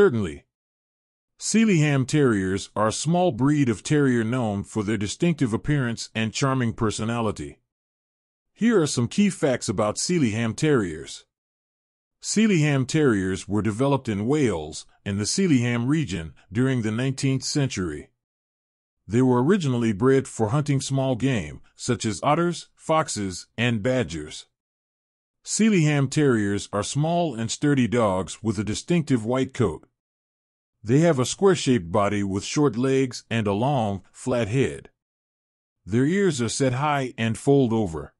Certainly. Sealyham Terriers are a small breed of terrier known for their distinctive appearance and charming personality. Here are some key facts about Sealyham Terriers. Sealyham Terriers were developed in Wales, in the Sealyham region, during the 19th century. They were originally bred for hunting small game, such as otters, foxes, and badgers. Sealyham Terriers are small and sturdy dogs with a distinctive white coat. They have a square-shaped body with short legs and a long, flat head. Their ears are set high and fold over.